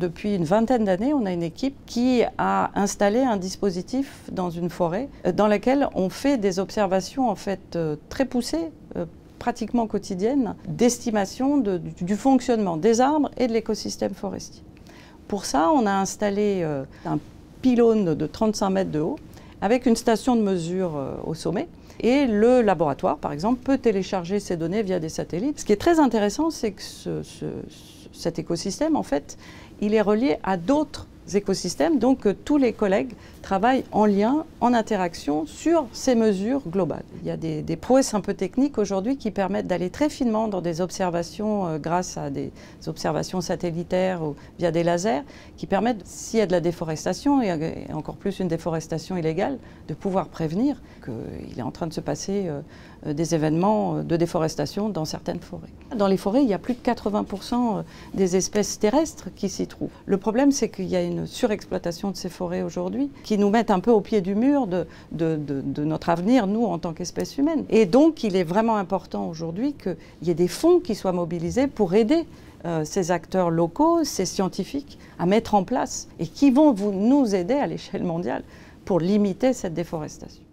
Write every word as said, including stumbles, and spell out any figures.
Depuis une vingtaine d'années, on a une équipe qui a installé un dispositif dans une forêt dans laquelle on fait des observations en fait très poussées, pratiquement quotidiennes, d'estimation de, du, du fonctionnement des arbres et de l'écosystème forestier. Pour ça, on a installé un pylône de trente-cinq mètres de haut avec une station de mesure au sommet. Et le laboratoire, par exemple, peut télécharger ces données via des satellites. Ce qui est très intéressant, c'est que ce, ce, cet écosystème, en fait, il est relié à d'autres écosystèmes. Donc, tous les collègues travaillent en lien, en interaction, sur ces mesures globales. Il y a des, des prouesses un peu techniques aujourd'hui qui permettent d'aller très finement dans des observations euh, grâce à des observations satellitaires ou via des lasers, qui permettent, s'il y a de la déforestation, et encore plus une déforestation illégale, de pouvoir prévenir qu'il est en train de se passer euh, des événements de déforestation dans certaines forêts. Dans les forêts, il y a plus de quatre-vingts pour cent des espèces terrestres qui s'y trouvent. Le problème, c'est qu'il y a une Une surexploitation de ces forêts aujourd'hui, qui nous mettent un peu au pied du mur de, de, de, de notre avenir, nous, en tant qu'espèce humaine. Et donc, il est vraiment important aujourd'hui qu'il y ait des fonds qui soient mobilisés pour aider euh, ces acteurs locaux, ces scientifiques, à mettre en place et qui vont vous, nous aider à l'échelle mondiale pour limiter cette déforestation.